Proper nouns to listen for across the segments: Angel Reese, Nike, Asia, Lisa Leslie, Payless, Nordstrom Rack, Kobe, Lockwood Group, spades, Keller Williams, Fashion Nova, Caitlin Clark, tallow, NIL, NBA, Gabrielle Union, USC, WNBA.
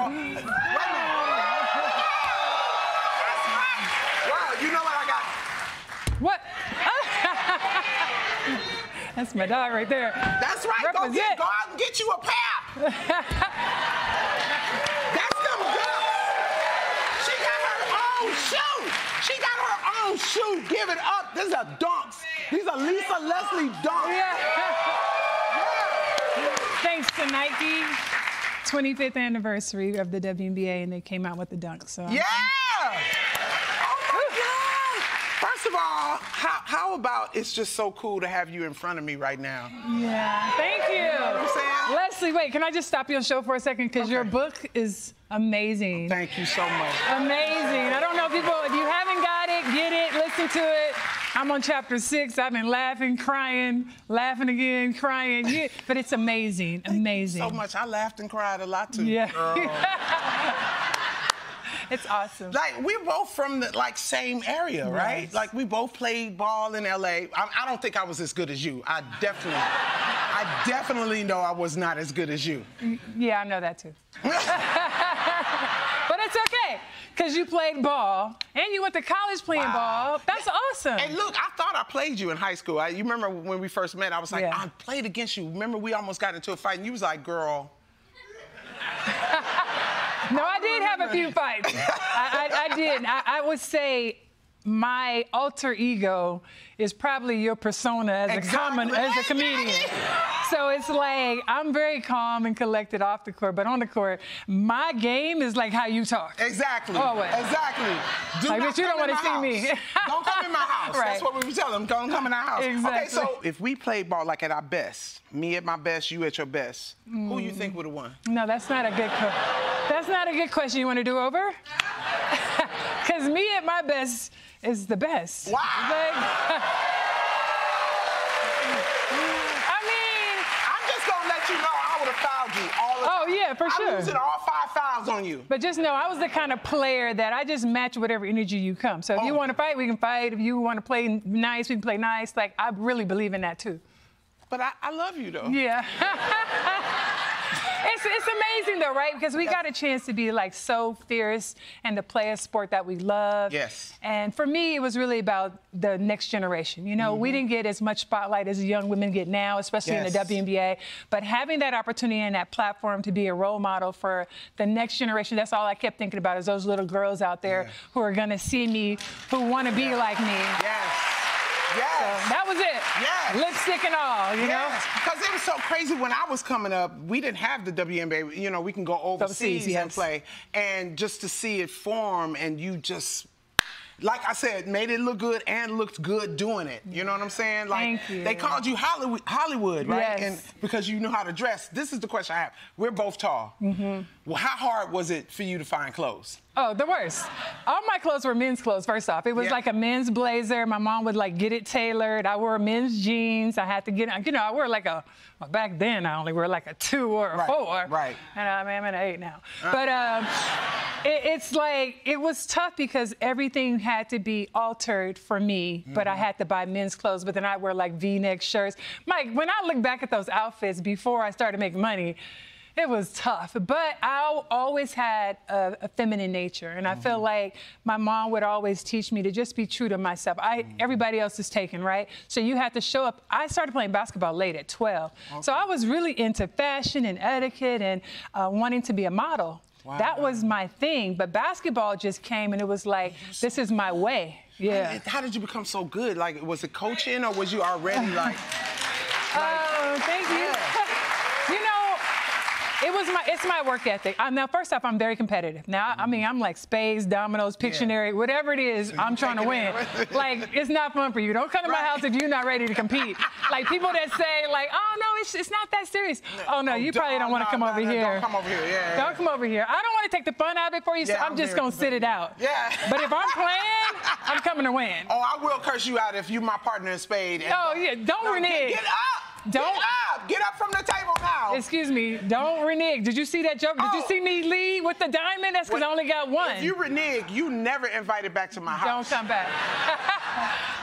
girl. Wait a minute. Wow, you know what I got? What? That's my dog right there. That's right. Represent. Go out and get you a pair. Shoot, give it up. These are dunks. These are Lisa Leslie dunks. Yeah. Yeah. Thanks to Nike, 25th anniversary of the WNBA, and they came out with the dunks. So yeah! Oh, my God! First of all, how about it's just so cool to have you in front of me right now? Yeah, thank you. You know what I'm saying? Leslie, wait, can I just stop your show for a second? Because your book is amazing. Thank you so much. Amazing. I don't know, people, if you haven't got it, get it, listen to it. I'm on chapter 6. I've been laughing, crying, laughing again, crying. Yeah. But it's amazing, amazing. Thank you so much. I laughed and cried a lot too. Yeah. It's awesome. Like, we're both from the same area, right? Nice. Like, we both played ball in LA. I don't think I was as good as you. I definitely know I was not as good as you. Yeah, I know that too. But it's okay, because you played ball, and you went to college playing ball. That's awesome. And look, I thought I played you in high school. You remember when we first met, I was like, I played against you. Remember, we almost got into a fight, and you was like, girl. No, I did have a few fights. I did. I would say my alter ego is probably your persona as a comedian. So it's like, I'm very calm and collected off the court, but on the court, my game is like how you talk. Exactly. Always. Exactly. But you don't want to see me. Don't come in my house. Right. That's what we were telling them. Don't come in our house. Exactly. Okay, so if we pplay ball like at our best, me at my best, you at your best, who you think would have won? No, that's not a good question. That's not a good question. You want to do over? Because me at my best is the best. Wow. Like, yeah, for sure. I'm using all 5 fouls on you. But just know, I was the kind of player that I just match whatever energy you come. So if you want to fight, we can fight. If you want to play nice, we can play nice. Like, I really believe in that, too. But I love you, though. Yeah. It's amazing, though, right? Because we got a chance to be, like, so fierce and to play a sport that we love. Yes. And for me, it was really about the next generation. You know, we didn't get as much spotlight as young women get now, especially in the WNBA. But having that opportunity and that platform to be a role model for the next generation, that's all I kept thinking about, is those little girls out there who are going to see me, who want to be like me. Yes. Yes. So that was it. Yes. Lipstick and all, you know? Because it was so crazy when I was coming up, we didn't have the WNBA. You know, we can go overseas and play. And just to see it form, and you just, like I said, made it look good and looked good doing it. You know what I'm saying? Like, they called you Hollywood, right? Yes. And because you knew how to dress. This is the question I have. We're both tall. Well, how hard was it for you to find clothes? Oh, the worst. All my clothes were men's clothes, first off. It was like a men's blazer. My mom would, like, get it tailored. I wore men's jeans. I had to get, you know, I wore like a, well, back then I only wore like a 2 or a 4. Right. And I mean, I'm an 8 now. But it's like, it was tough because everything had to be altered for me, but I had to buy men's clothes, but then I wear like V-neck shirts. Mike, when I look back at those outfits before I started making money, it was tough, but I always had a feminine nature, and I feel like my mom would always teach me to just be true to myself. Everybody else is taken, right? So you have to show up. I started playing basketball late at 12, so I was really into fashion and etiquette and wanting to be a model. Wow. That was my thing, but basketball just came, and it was like, this is my way. Yeah. How did you become so good? Like, was it coaching, or was you already like? Oh, thank you. It's my work ethic. Now, first off, I'm very competitive. Now, I mean, I'm like spades, dominoes, Pictionary, whatever it is, I'm trying to win. Like, it's not fun for you. Don't come to my house if you're not ready to compete. Like, people that say, like, oh, no, it's not that serious. Oh, no, you probably don't want to come over here. Don't come over here, Don't come over here. I don't want to take the fun out of it for you, so I'm just going to sit it out. Yeah. But if I'm playing, I'm coming to win. Oh, I will curse you out if you're my partner in spade. Oh, yeah, don't renege. Get up! Don't get up from the table now. Excuse me. Don't renege. Did you see that joke? Did you see me lead with the diamond? That's because I only got one. If you renege, you never invited back to my house. Don't come back.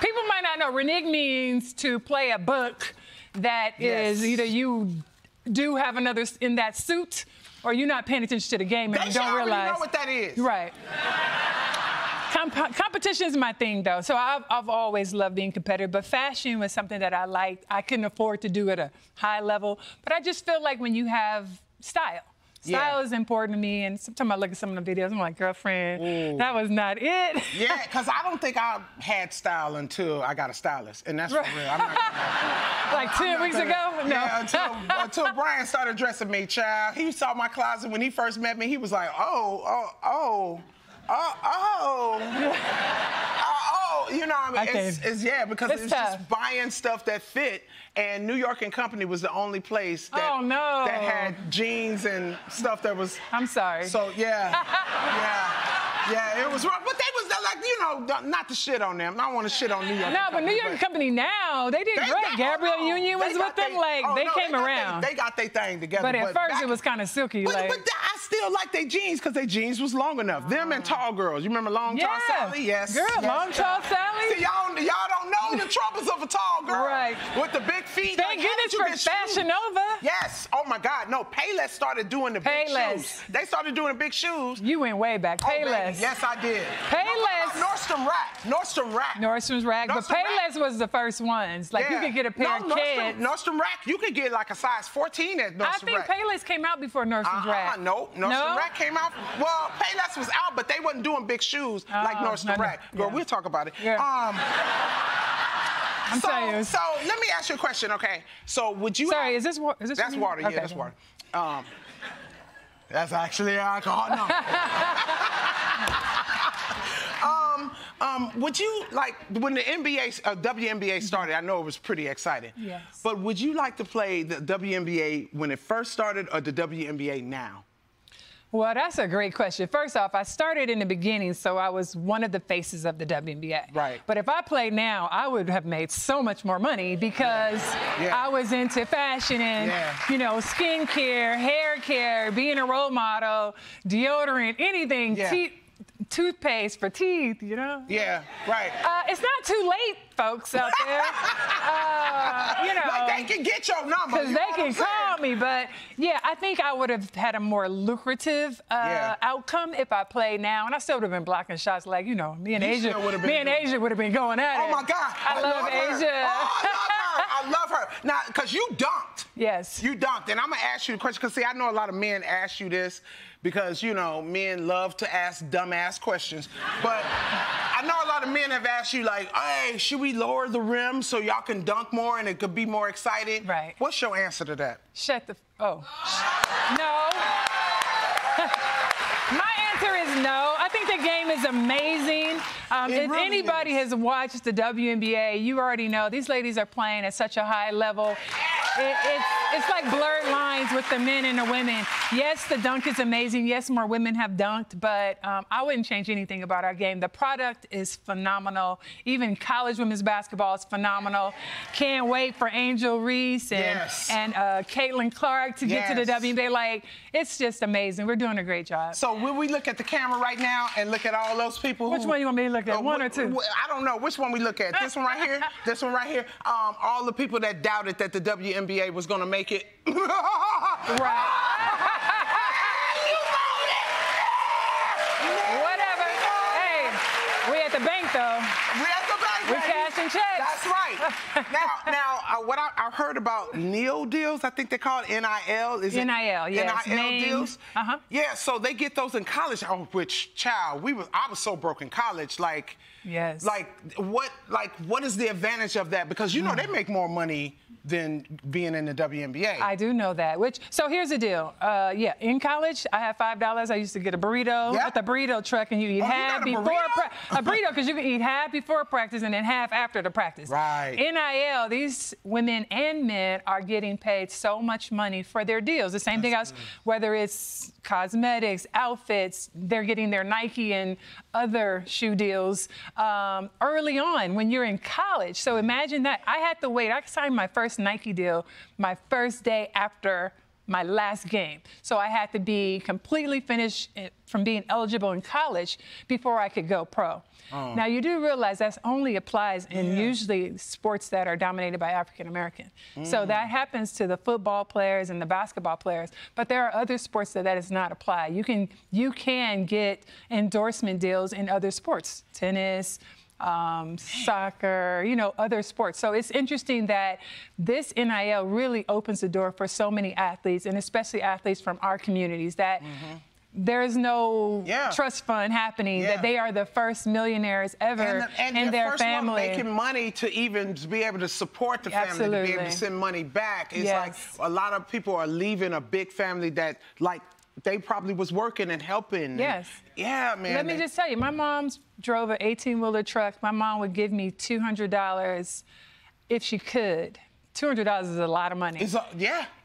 People might not know. Renege means to play a book that is either you do have another in that suit, or you're not paying attention to the game and you don't realize. Know what that is. Right. Competition is my thing, though. So I've always loved being competitive, but fashion was something that I liked. I couldn't afford to do at a high level, but I just feel like when you have style, style is important to me, and sometimes I look at some of the videos, I'm like, girlfriend, that was not it. Yeah, because I don't think I had style until I got a stylist, and that's for real. I'm not like 10 weeks ago? No. Yeah, until Brian started dressing me, child. He saw my closet when he first met me. He was like, oh. You know what I mean? It's yeah, because it's just buying stuff that fit. And New York & Company was the only place that, that had jeans and stuff that was... I'm sorry. So, yeah. Yeah, it was rough. But they was like, you know, not to shit on them. I don't want to shit on New York. No, but New York & Company now, they did great. Gabrielle Union was with them. Like, they came around. They got their thing together. But at first, it was kind of silky. But I still like their jeans because their jeans was long enough. Them and tall girls. You remember Long Tall Sally? Yes. Girl, Long Tall Sally? See, y'all don't know the troubles of a tall girl. Right. With the big feet. Thank goodness for Fashion Nova. Yes. Oh, my God. No, Payless started doing the big shoes. They started doing the big shoes. You went way back. Payless. Yes, I did. Payless. Nordstrom Rack. Nordstrom Rack. Nordstrom Rack. But Payless was the first ones. Like, you could get a pair of kids. Nordstrom Rack, you could get like a size 14 at Nordstrom Rack. I think Payless came out before Nordstrom Rack. No, Nordstrom Rack came out. Well, Payless was out, but they wasn't doing big shoes like Nordstrom Rack. Girl, we'll talk about it. I'm sorry. So let me ask you a question, okay? So would you... Sorry, is this water? That's water, yeah, that's water. That's actually alcohol. No. Would you, like, when the NBA, WNBA started, I know it was pretty exciting. Yes. But would you like to play the WNBA when it first started or the WNBA now? Well, that's a great question. First off, I started in the beginning, so I was one of the faces of the WNBA. Right. But if I played now, I would have made so much more money because I was into fashion and, you know, skin care, hair care, being a role model, deodorant, anything. Toothpaste for teeth, you know? Yeah, right. It's not too late, folks out there. You know, like they can get your number. Because they can call me, but yeah, I think I would have had a more lucrative outcome if I played now, and I still would have been blocking shots. Like, you know, me and Asia would have been going at it. Oh my God, I love Asia. Oh, I love her. Now, because you dunked. Yes. You dunked. And I'm going to ask you a question, because, see, I know a lot of men ask you this because, you know, men love to ask dumbass questions. But I know a lot of men have asked you, like, hey, should we lower the rim so y'all can dunk more and it could be more exciting? Right. What's your answer to that? Shut the... Oh. No. My answer is no. I think the game is amazing. If anybody has watched the WNBA, you already know these ladies are playing at such a high level. It's like blurred lines with the men and the women. Yes, the dunk is amazing. Yes, more women have dunked, but I wouldn't change anything about our game. The product is phenomenal. Even college women's basketball is phenomenal. Can't wait for Angel Reese and Caitlin Clark to get to the WNBA. Like, it's just amazing. We're doing a great job. So will we look at the camera right now and look at all those people? Which one you want me to look at? One or two? I don't know. Which one we look at? This one right here? This one right here? All the people that doubted that the WNBA was going to make it. Whatever. Hey, we at the bank, though. We at the bank, baby. We cashing checks. That's right. Now, what I heard about NIL deals, I think they call it NIL. Is it? NIL, yes. NIL deals? Uh-huh. Yeah, so they get those in college, which, child, I was so broke in college, like... Yes. Like, what is the advantage of that? Because, you know, they make more money than being in the WNBA. I do know that. So here's the deal. In college, I had $5. I used to get a burrito at the burrito truck, and you eat half before practice. A burrito, because you can eat half before practice and then half after the practice. Right. NIL, these women and men are getting paid so much money for their deals. The same thing else, whether it's cosmetics, outfits, they're getting their Nike and other shoe deals early on when you're in college. So imagine that. I had to wait. I signed my first Nike deal my first day after my last game. So I had to be completely finished from being eligible in college before I could go pro. Oh. Now, you do realize that only applies in usually sports that are dominated by African American. Mm. So that happens to the football players and the basketball players, but there are other sports that does not apply. You can get endorsement deals in other sports, tennis, soccer, you know, other sports. So it's interesting that this NIL really opens the door for so many athletes, and especially athletes from our communities, that there is no trust fund happening, that they are the first millionaires ever and their first family. Making money to even be able to support the family, to be able to send money back. It's like a lot of people are leaving a big family that, like, they probably was working and helping. Yes. And, man. Let me just tell you, my mom drove an 18-wheeler truck. My mom would give me $200 if she could. $200 is a lot of money. It's a,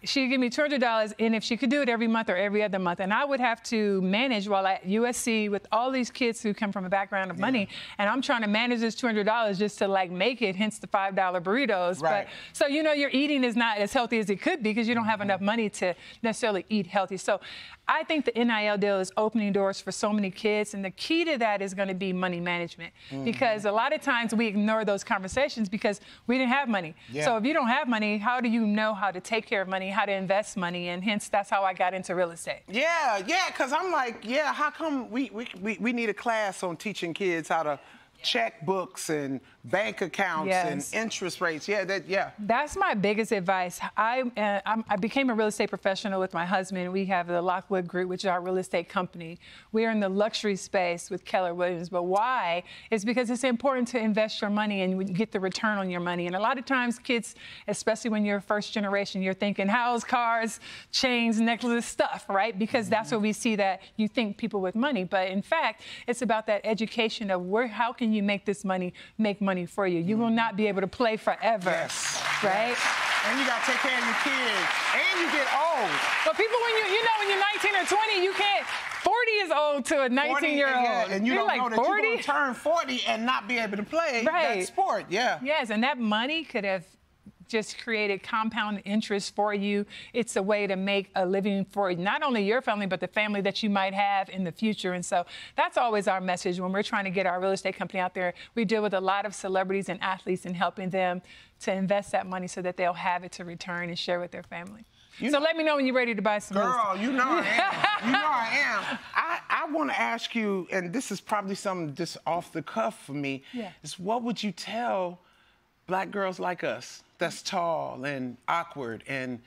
she'd give me $200, and if she could do it every month or every other month, and I would have to manage while at USC with all these kids who come from a background of money, and I'm trying to manage this $200 just to, like, make it, hence the $5 burritos. Right. But, so, you know, your eating is not as healthy as it could be because you don't have enough money to necessarily eat healthy. So I think the NIL deal is opening doors for so many kids, and the key to that is going to be money management because a lot of times we ignore those conversations because we didn't have money. Yeah. So if you don't have money, how do you know how to take care of money, how to invest money? And hence, that's how I got into real estate. Yeah, because I'm like, how come we need a class on teaching kids how to checkbooks and bank accounts and interest rates. That's my biggest advice. I became a real estate professional with my husband. We have the Lockwood Group, which is our real estate company. We're in the luxury space with Keller Williams. But why? It's because it's important to invest your money and get the return on your money. And a lot of times kids, especially when you're first generation, you're thinking house, cars, chains, necklaces, stuff, right? Because that's what we see, that you think people with money. But in fact, it's about that education of where, how can you make this money make money for you? You will not be able to play forever, right? And you got to take care of your kids, and you get old. But people, when you know, when you're 19 or 20, you can't. 40 is old to a 19-year-old. And you don't like know that 40? You're going to turn 40 and not be able to play that sport, Yes, and that money could have just created compound interest for you. It's a way to make a living for not only your family, but the family that you might have in the future. And so that's always our message when we're trying to get our real estate company out there. We deal with a lot of celebrities and athletes and helping them to invest that money so that they'll have it to return and share with their family. So let me know when you're ready to buy some. Girl, you know I am. You know I am. I want to ask you, and this is probably something just off the cuff for me, is what would you tell Black girls like us that's tall and awkward and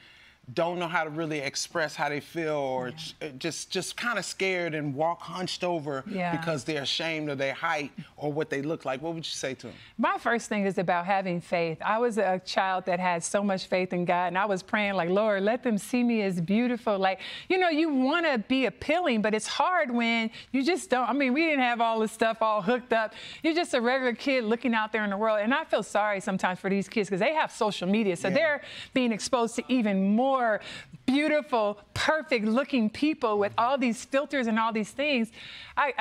don't know how to really express how they feel, or just kind of scared and walk hunched over because they're ashamed of their height or what they look like? What would you say to them? My first thing is about having faith. I was a child that had so much faith in God, and I was praying like, Lord, let them see me as beautiful. Like, you know, you want to be appealing, but it's hard when you just don't. I mean, we didn't have all this stuff all hooked up. You're just a regular kid looking out there in the world, and I feel sorry sometimes for these kids because they have social media, so they're being exposed to even more beautiful, perfect-looking people with all these filters and all these things. I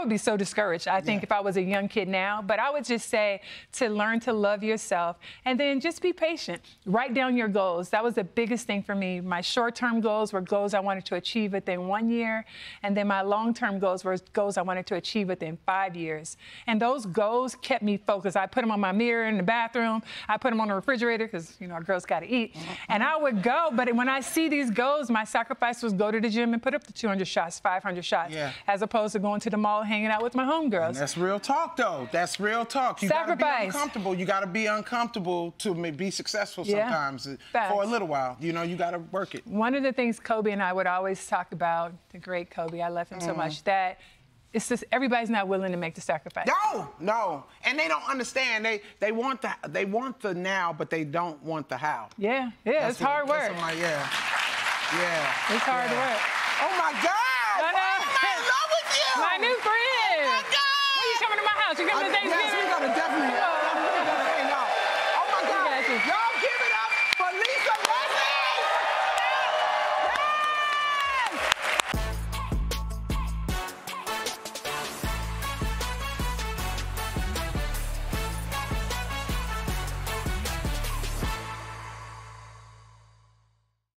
would be so discouraged, I think, if I was a young kid now. But I would just say to learn to love yourself and then just be patient. Write down your goals. That was the biggest thing for me. My short-term goals were goals I wanted to achieve within 1 year, and then my long-term goals were goals I wanted to achieve within 5 years. And those goals kept me focused. I put them on my mirror in the bathroom. I put them on the refrigerator because, you know, our girls got to eat. And I would go. But when I see these goals, my sacrifice was go to the gym and put up the 200 shots, 500 shots, as opposed to going to the mall hanging out with my homegirls. And that's real talk, though. That's real talk. You gotta be uncomfortable. You gotta be uncomfortable to be successful sometimes for a little while. You know, you gotta work it. One of the things Kobe and I would always talk about, the great Kobe, I love him so much, that it's just everybody's not willing to make the sacrifice. No, and they don't understand. They want the now, but they don't want the how. It's hard work. It's hard work. Oh my God! Why am I in love with you? My new friend. Oh my God! When you coming to my house? You coming to Thanksgiving?